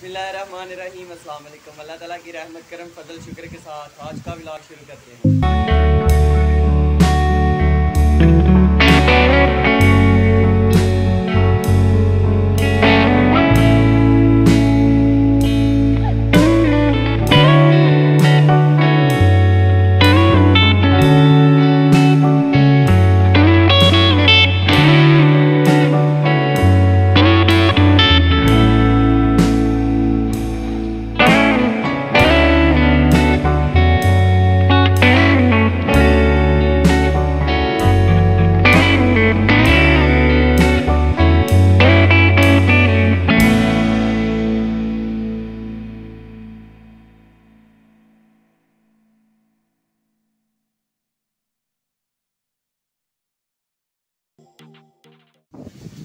बिस्मिल्लाहिर्रहमानिर्रहीम, अस्सलाम वालेकुम। अल्लाह ताला की रहमत करम फजल शुक्र के साथ आज का व्लॉग शुरू करते हैं।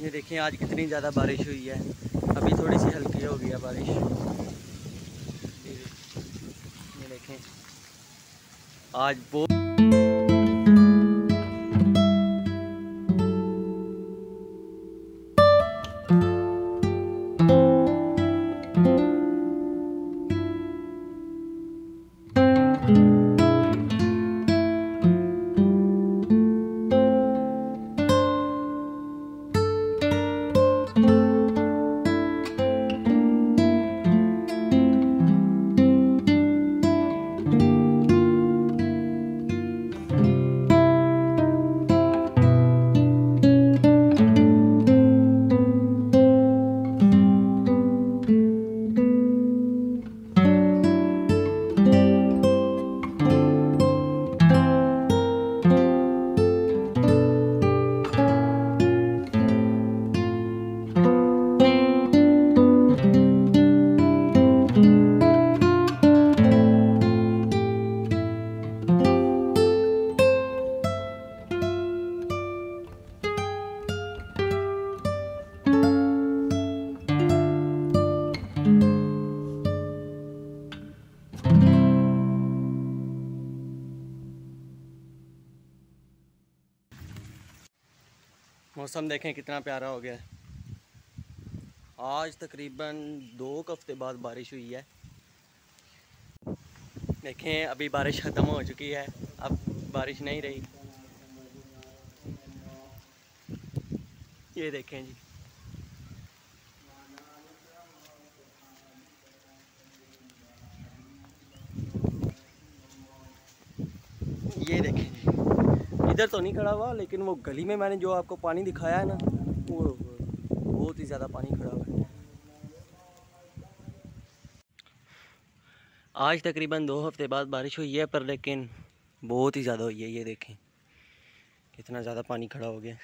ये देखें आज कितनी ज़्यादा बारिश हुई है। अभी थोड़ी सी हल्की हो गई है बारिश। ये देखें आज बहुत मौसम देखें कितना प्यारा हो गया है। आज तकरीबन 2 हफ्ते बाद बारिश हुई है। देखें अभी बारिश ख़त्म हो चुकी है, अब बारिश नहीं रही। ये देखें जी, ये देखें जी, इधर तो नहीं खड़ा हुआ लेकिन वो गली में मैंने जो आपको पानी दिखाया है ना, वो बहुत ही ज़्यादा पानी खड़ा हुआ है। आज तकरीबन 2 हफ्ते बाद बारिश हुई है, पर लेकिन बहुत ही ज़्यादा हुई है। ये देखें कितना ज़्यादा पानी खड़ा हो गया।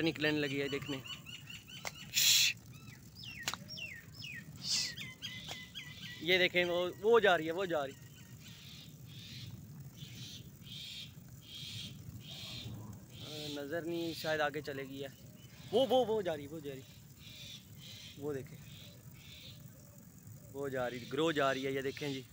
बाहर निकलने लगी है देखने। ये देखें वो जा रही है, वो जा रही है। नज़र नहीं, शायद आगे चलेगी है। वो जा रही, वो जा रही, वो देखें वो जा रही, ग्रो जा रही है। ये देखें जी,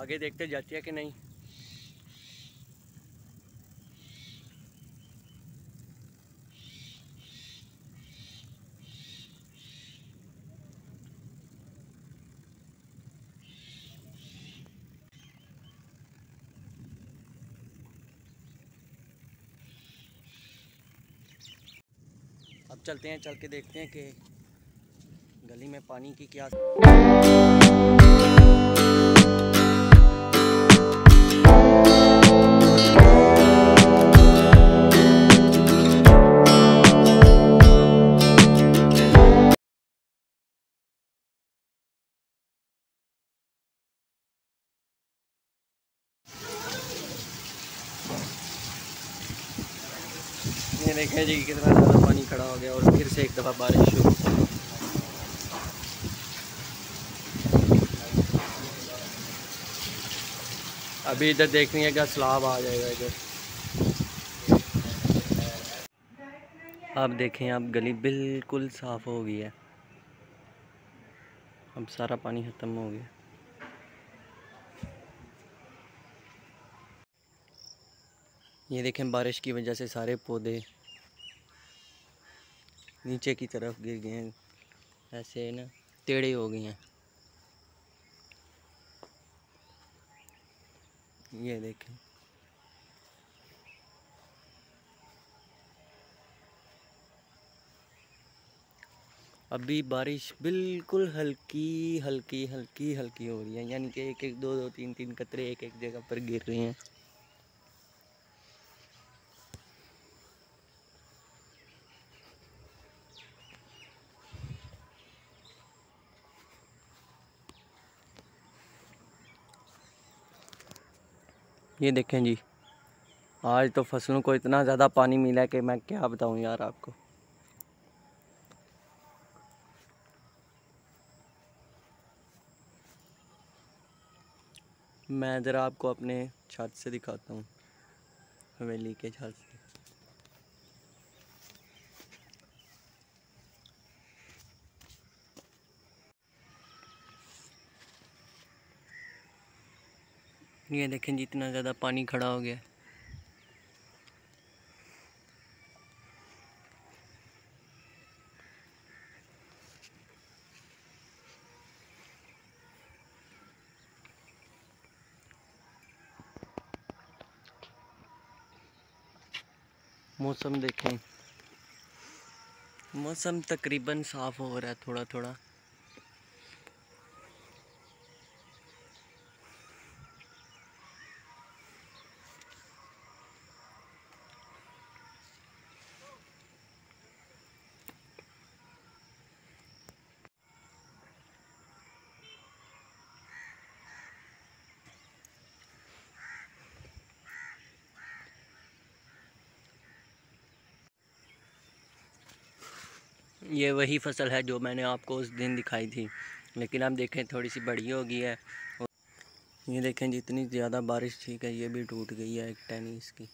आगे देखते जाती है कि नहीं। अब चलते हैं, चल के देखते हैं कि गली में पानी की क्या। ये देखें जी कितना ज़्यादा पानी खड़ा हो गया और फिर से एक दफ़ा बारिश शुरू। अभी इधर देखिएगा सैलाब आ जाएगा इधर। आप देखें, आप गली बिल्कुल साफ़ हो गई है, अब सारा पानी ख़त्म हो गया। ये देखें बारिश की वजह से सारे पौधे नीचे की तरफ गिर गए हैं, ऐसे ना टेढ़े हो गए हैं। ये देखें अभी बारिश बिल्कुल हल्की हल्की हल्की हल्की हो रही है, यानी कि एक एक दो दो तीन तीन कतरे एक एक जगह पर गिर रहे हैं। ये देखें जी, आज तो फसलों को इतना ज़्यादा पानी मिला है कि मैं क्या बताऊं यार आपको। मैं ज़रा आपको अपने छत से दिखाता हूँ, हवेली के छत से। ये देखें जितना ज़्यादा पानी खड़ा हो गया। मौसम देखें, मौसम तकरीबन साफ़ हो रहा है थोड़ा थोड़ा। ये वही फसल है जो मैंने आपको उस दिन दिखाई थी, लेकिन आप देखें थोड़ी सी बड़ी हो गई है। ये देखें जितनी ज़्यादा बारिश थी कि ये भी टूट गई है एक टहनी इसकी।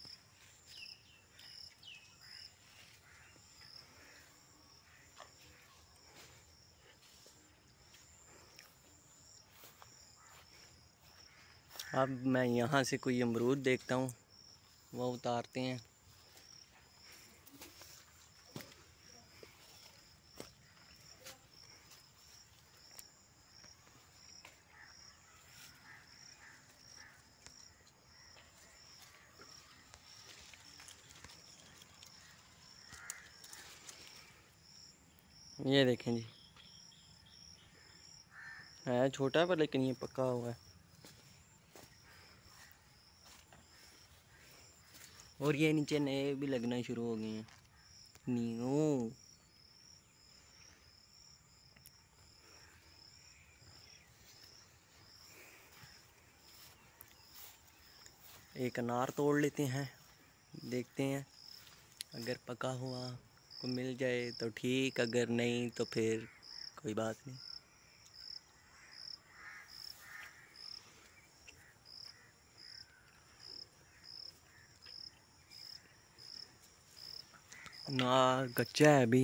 अब मैं यहाँ से कोई अमरूद देखता हूँ, वो उतारते हैं। ये देखें जी, है छोटा है पर लेकिन ये पका हुआ है। और ये नीचे नए भी लगना शुरू हो गए हैं नींबू। एक अनार तोड़ लेते हैं, देखते हैं अगर पका हुआ को मिल जाए तो ठीक, अगर नहीं तो फिर कोई बात नहीं। अनार कच्चा है अभी,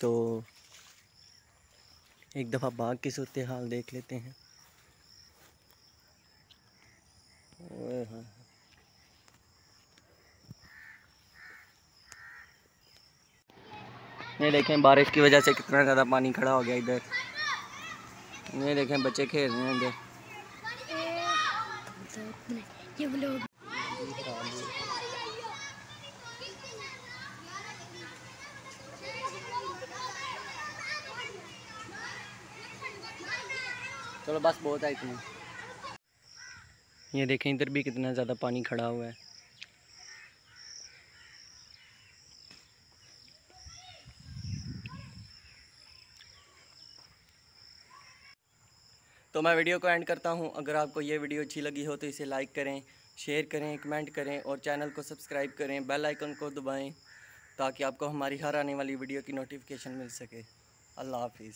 तो एक दफ़ा बाग की सूरत हाल देख लेते हैं। ये देखें बारिश की वजह से कितना ज़्यादा पानी खड़ा हो गया इधर। ये देखें बच्चे खेल रहे हैं इधर। चलो बस बहुत है इतना। ये देखें इधर भी कितना ज़्यादा पानी खड़ा हुआ है। तो मैं वीडियो को एंड करता हूं। अगर आपको ये वीडियो अच्छी लगी हो तो इसे लाइक करें, शेयर करें, कमेंट करें और चैनल को सब्सक्राइब करें, बेल आइकन को दबाएं ताकि आपको हमारी हर आने वाली वीडियो की नोटिफिकेशन मिल सके। अल्लाह हाफिज़।